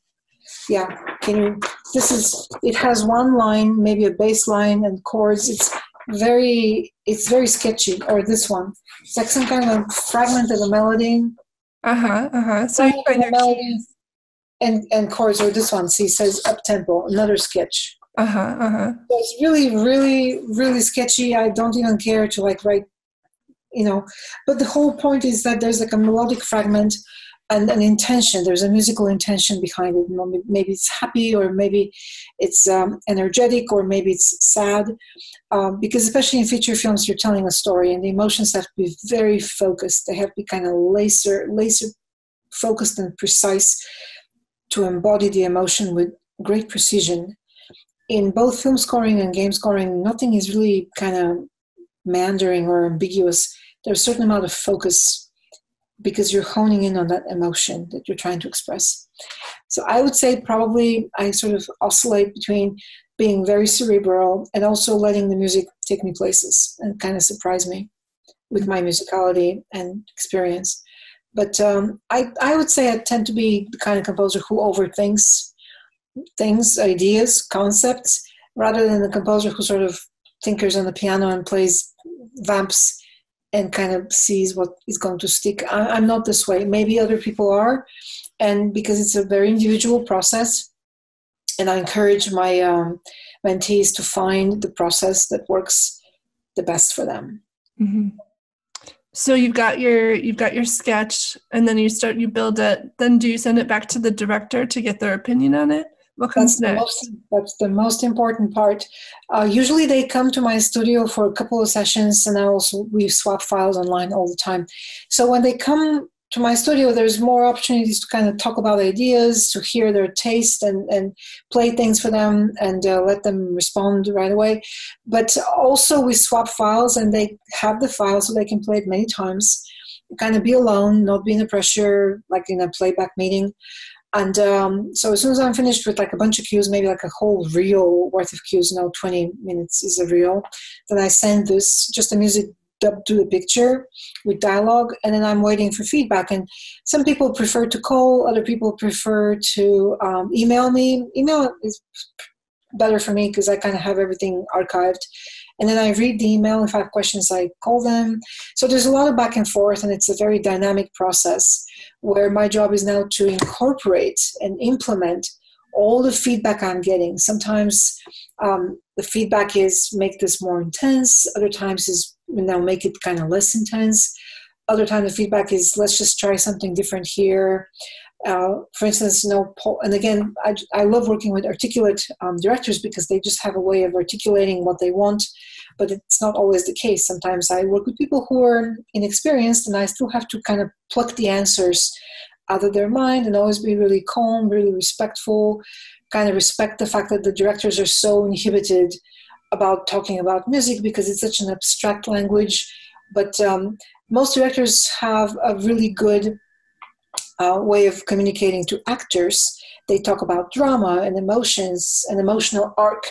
Yeah, can you, this is, it has one line, maybe a bass line and chords. It's very, it's very sketchy, or this one. It's like some kind of fragment of a melody. Uh-huh, uh-huh. So you find melody and, and chords, or this one, see, it says up-tempo, another sketch. Uh-huh, uh-huh. So it's really, really, really sketchy. I don't even care to like write, you know, but the whole point is that there's like a melodic fragment and an intention. There's a musical intention behind it. Maybe it's happy, or maybe it's um, energetic, or maybe it's sad. Um, because especially in feature films, you're telling a story, and the emotions have to be very focused. They have to be kind of laser, laser focused and precise to embody the emotion with great precision. In both film scoring and game scoring, nothing is really kind of meandering or ambiguous. There's a certain amount of focus because you're honing in on that emotion that you're trying to express. So I would say probably I sort of oscillate between being very cerebral and also letting the music take me places and kind of surprise me with my musicality and experience. But um, I, I would say I tend to be the kind of composer who overthinks things, ideas, concepts, rather than the composer who sort of tinkers on the piano and plays vamps and kind of sees what is going to stick. I, I'm not this way. Maybe other people are, and because it's a very individual process, and I encourage my um, mentees to find the process that works the best for them. Mm-hmm. So you've got your you've got your sketch, and then you start you build it. Then do you send it back to the director to get their opinion on it? What comes next? The most, that's the most important part. Uh, usually they come to my studio for a couple of sessions, and I also we swap files online all the time. So when they come to my studio, there's more opportunities to kind of talk about ideas, to hear their taste and, and play things for them and uh, let them respond right away. But also we swap files, and they have the file so they can play it many times, kind of be alone, not be in the pressure, like in a playback meeting. And um, so as soon as I'm finished with like a bunch of cues, maybe like a whole reel worth of cues, you know, twenty minutes is a reel, then I send this, just the music dubbed to the picture with dialogue, and then I'm waiting for feedback. And some people prefer to call, other people prefer to um, email me. Email is better for me because I kind of have everything archived. And then I read the email. If I have questions, I call them. So there's a lot of back and forth, and it's a very dynamic process where my job is now to incorporate and implement all the feedback I'm getting. Sometimes um, the feedback is make this more intense. Other times is now make it kind of less intense. Other times the feedback is let's just try something different here. Uh, for instance, you know, Paul, and again, I, I love working with articulate um, directors because they just have a way of articulating what they want, but it's not always the case. Sometimes I work with people who are inexperienced, and I still have to kind of pluck the answers out of their mind and always be really calm, really respectful, kind of respect the fact that the directors are so inhibited about talking about music because it's such an abstract language. But um, most directors have a really good uh, way of communicating to actors. They talk about drama and emotions and emotional arc.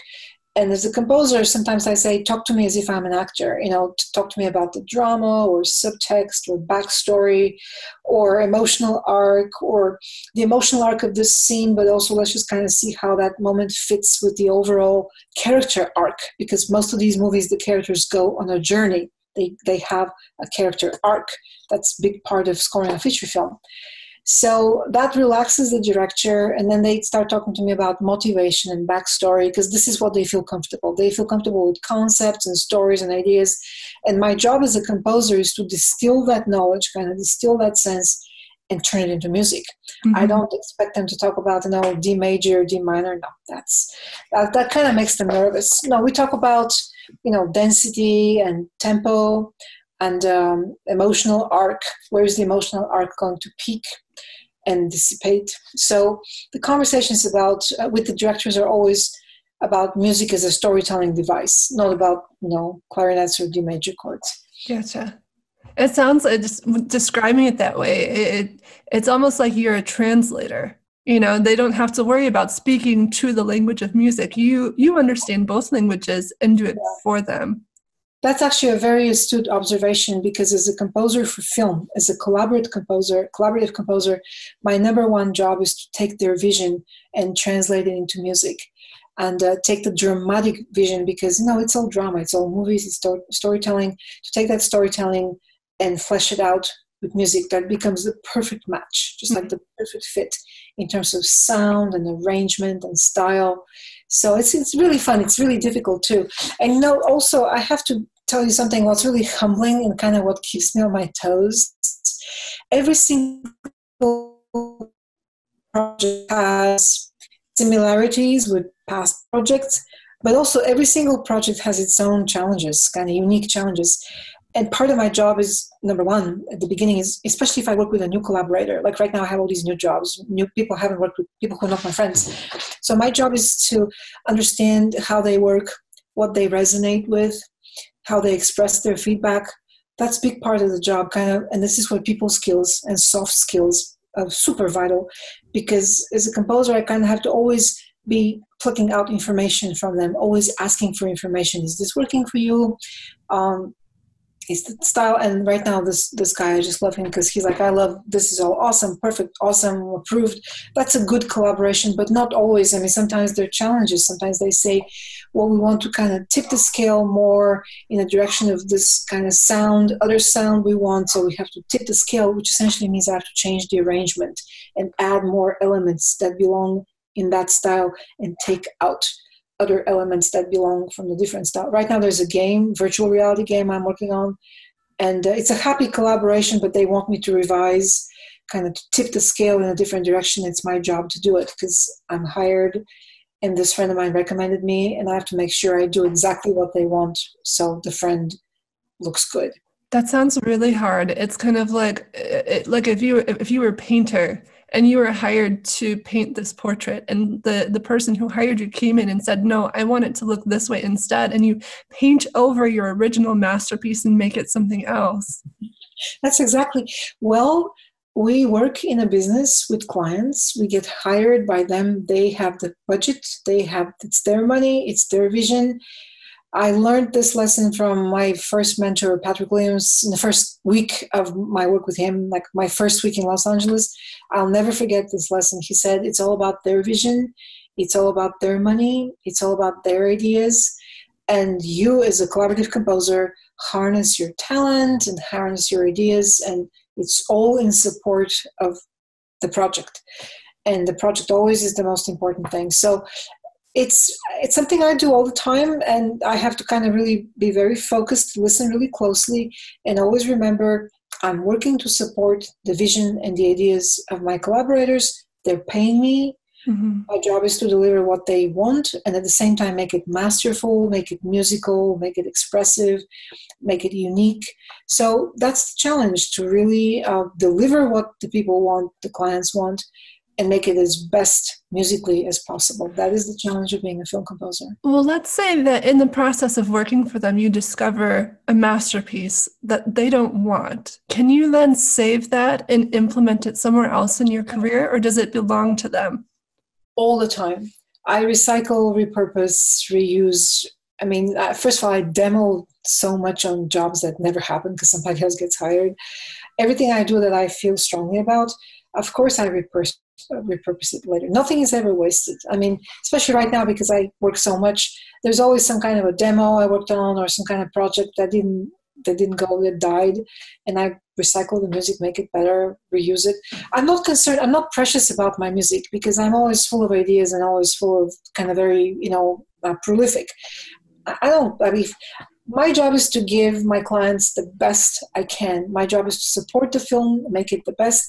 And as a composer, sometimes I say, talk to me as if I'm an actor, you know, talk to me about the drama or subtext or backstory or emotional arc or the emotional arc of this scene, but also let's just kind of see how that moment fits with the overall character arc, because most of these movies, the characters go on a journey. They, they have a character arc. That's a big part of scoring a feature film. So that relaxes the director, and then they start talking to me about motivation and backstory, because this is what they feel comfortable. They feel comfortable with concepts and stories and ideas. And my job as a composer is to distill that knowledge, kind of distill that sense, and turn it into music. Mm-hmm. I don't expect them to talk about, you know, D major, D minor. No, that's, that, that kind of makes them nervous. No, we talk about, you know, density and tempo and um, emotional arc. Where is the emotional arc going to peak and dissipate? So the conversations about uh, with the directors are always about music as a storytelling device, not about, you know, clarinets or D major chords. Gotcha. It sounds like, just describing it that way, it it's almost like you're a translator. You know, they don't have to worry about speaking to the language of music. You you understand both languages and do it yeah. for them. That's actually a very astute observation, because as a composer for film, as a collaborative composer, collaborative composer, my number one job is to take their vision and translate it into music, and uh, take the dramatic vision, because, you know, it's all drama, it's all movies, it's sto- storytelling, to take that storytelling and flesh it out with music. That becomes the perfect match, just mm-hmm. like the perfect fit in terms of sound and arrangement and style. So it's it's really fun. It's really difficult too. And, you know, also I have to tell you something what's really humbling and kind of what keeps me on my toes. Every single project has similarities with past projects, but also every single project has its own challenges, kind of unique challenges. And part of my job is, number one, at the beginning is, especially if I work with a new collaborator, like right now I have all these new jobs, new people I haven't worked with, people who are not my friends. So my job is to understand how they work, what they resonate with, how they express their feedback. That's a big part of the job, kind of, and this is where people skills and soft skills are super vital, because as a composer, I kind of have to always be plucking out information from them, always asking for information. Is this working for you? Um, It's the style, and right now this this guy, I just love him, because he's like, I love, this is all awesome, perfect, awesome, approved. That's a good collaboration, but not always. I mean, sometimes there are challenges. Sometimes they say, well, we want to kind of tip the scale more in a direction of this kind of sound, other sound we want, so we have to tip the scale, which essentially means I have to change the arrangement and add more elements that belong in that style and take out other elements that belong from the different style. Right now there's a game, virtual reality game I'm working on, and uh, it's a happy collaboration, but they want me to revise, kind of to tip the scale in a different direction. It's my job to do it, because I'm hired, and this friend of mine recommended me, and I have to make sure I do exactly what they want, so the friend looks good. That sounds really hard. It's kind of like, it, like if you if you were a painter, and you were hired to paint this portrait, and the, the person who hired you came in and said, no, I want it to look this way instead. And you paint over your original masterpiece and make it something else. That's exactly. Well, we work in a business with clients. We get hired by them. They have the budget. They have, it's their money. It's their vision. I learned this lesson from my first mentor, Patrick Williams, in the first week of my work with him, like my first week in Los Angeles. I'll never forget this lesson. He said, it's all about their vision. It's all about their money. It's all about their ideas. And you, as a collaborative composer, harness your talent and harness your ideas. And it's all in support of the project. And the project always is the most important thing. So It's it's something I do all the time, and I have to kind of really be very focused, listen really closely, and always remember I'm working to support the vision and the ideas of my collaborators. They're paying me. Mm-hmm. My job is to deliver what they want, and at the same time make it masterful, make it musical, make it expressive, make it unique. So that's the challenge, to really uh, deliver what the people want, the clients want, and make it as best musically as possible. That is the challenge of being a film composer. Well, let's say that in the process of working for them, you discover a masterpiece that they don't want. Can you then save that and implement it somewhere else in your career, or does it belong to them? All the time. I recycle, repurpose, reuse. I mean, first of all, I demo so much on jobs that never happen because somebody else gets hired. Everything I do that I feel strongly about, of course, I repurpose, repurpose it later. Nothing is ever wasted. I mean, especially right now because I work so much, there's always some kind of a demo I worked on or some kind of project that didn't that didn't go, that died, and I recycle the music, make it better, reuse it. I'm not concerned, I'm not precious about my music because I'm always full of ideas and always full of kind of very, you know, uh, prolific. I don't, I mean, my job is to give my clients the best I can. My job is to support the film, make it the best.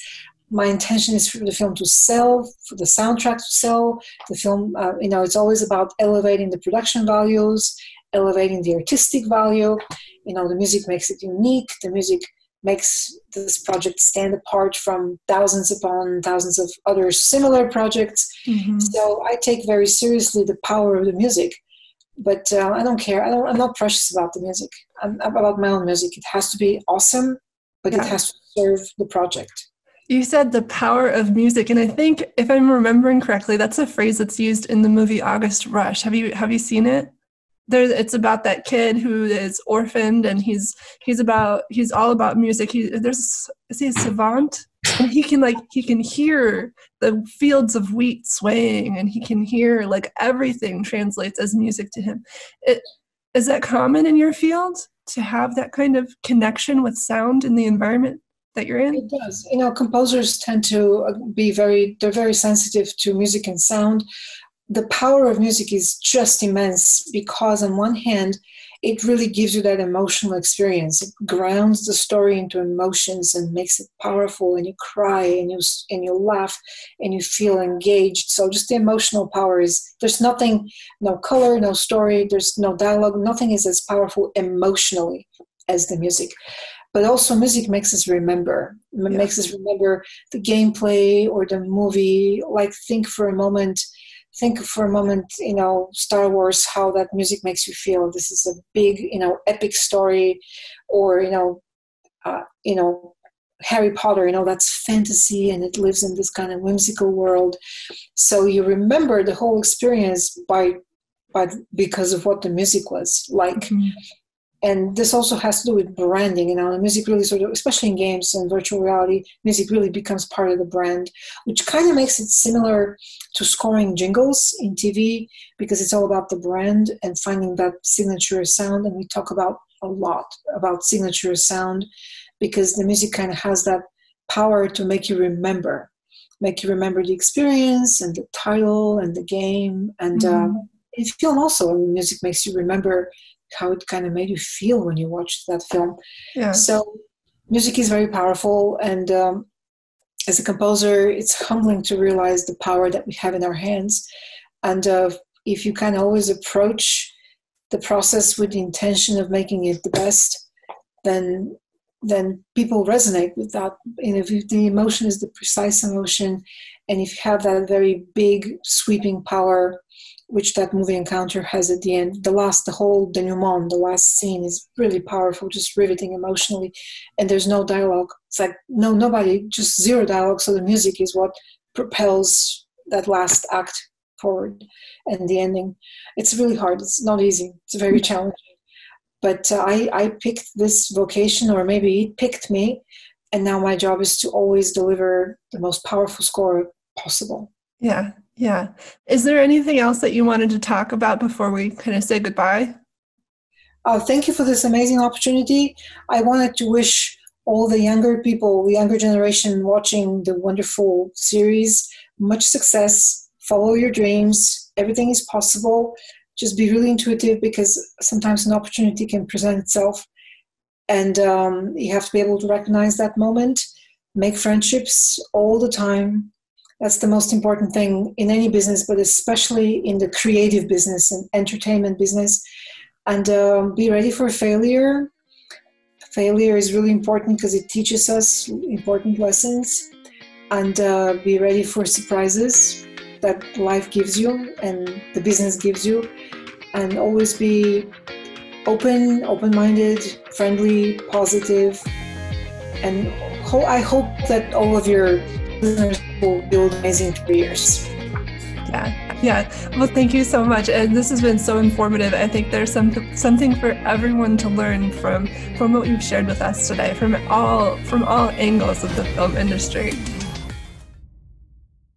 My intention is for the film to sell, for the soundtrack to sell. The film, uh, you know, it's always about elevating the production values, elevating the artistic value. You know, the music makes it unique. The music makes this project stand apart from thousands upon thousands of other similar projects. Mm-hmm. So I take very seriously the power of the music. But uh, I don't care. I don't, I'm not precious about the music. I'm, I'm about my own music. It has to be awesome, but yeah. It has to serve the project. You said the power of music, and I think, if I'm remembering correctly, that's a phrase that's used in the movie August Rush. Have you have you seen it? There, it's about that kid who is orphaned, and he's he's about he's all about music. He there's is he a savant? And he can like he can hear the fields of wheat swaying, and he can hear like everything translates as music to him. It, is that common in your field to have that kind of connection with sound in the environment that you're in? It does. You know, composers tend to be very they're very sensitive to music and sound. The power of music is just immense because on one hand, it really gives you that emotional experience. It grounds the story into emotions and makes it powerful, and you cry and you and you laugh and you feel engaged. So just the emotional power is, there's nothing, no color, no story, there's no dialogue. Nothing is as powerful emotionally as the music. But also music makes us remember, yeah. makes us remember the gameplay or the movie. Like think for a moment, think for a moment, you know, Star Wars, how that music makes you feel. This is a big, you know, epic story, or, you know, uh, you know, Harry Potter, you know, that's fantasy and it lives in this kind of whimsical world. So you remember the whole experience by, by because of what the music was like. Mm-hmm. And this also has to do with branding. You know, the music really sort of, especially in games and virtual reality, music really becomes part of the brand, which kind of makes it similar to scoring jingles in T V because it's all about the brand and finding that signature sound. And we talk about a lot about signature sound because the music kind of has that power to make you remember, make you remember the experience and the title and the game. And mm-hmm. uh, in film also, music makes you remember how it kind of made you feel when you watched that film. Yeah. So music is very powerful. And um, as a composer, it's humbling to realize the power that we have in our hands. And uh, if you can always approach the process with the intention of making it the best, then then people resonate with that. And if the emotion is the precise emotion, and if you have that very big sweeping power, which that movie Encounter has at the end. The last, the whole denouement, the last scene is really powerful, just riveting emotionally, and there's no dialogue. It's like, no, nobody, just zero dialogue, so the music is what propels that last act forward and the ending. It's really hard. It's not easy. It's very challenging. But uh, I, I picked this vocation, or maybe it picked me, and now my job is to always deliver the most powerful score possible. Yeah. Yeah. Is there anything else that you wanted to talk about before we kind of say goodbye? Oh, thank you for this amazing opportunity. I wanted to wish all the younger people, the younger generation watching the wonderful series, much success. Follow your dreams. Everything is possible. Just be really intuitive because sometimes an opportunity can present itself. And um, you have to be able to recognize that moment. Make friendships all the time. That's the most important thing in any business, but especially in the creative business and entertainment business. And um, be ready for failure. Failure is really important because it teaches us important lessons. and uh, be ready for surprises that life gives you and the business gives you, and always be open, open-minded, friendly, positive, and ho I hope that all of your listeners will build amazing careers. Yeah. Yeah, well, thank you so much. And this has been so informative. I think there's some, something for everyone to learn from, from what you've shared with us today, from all, from all angles of the film industry.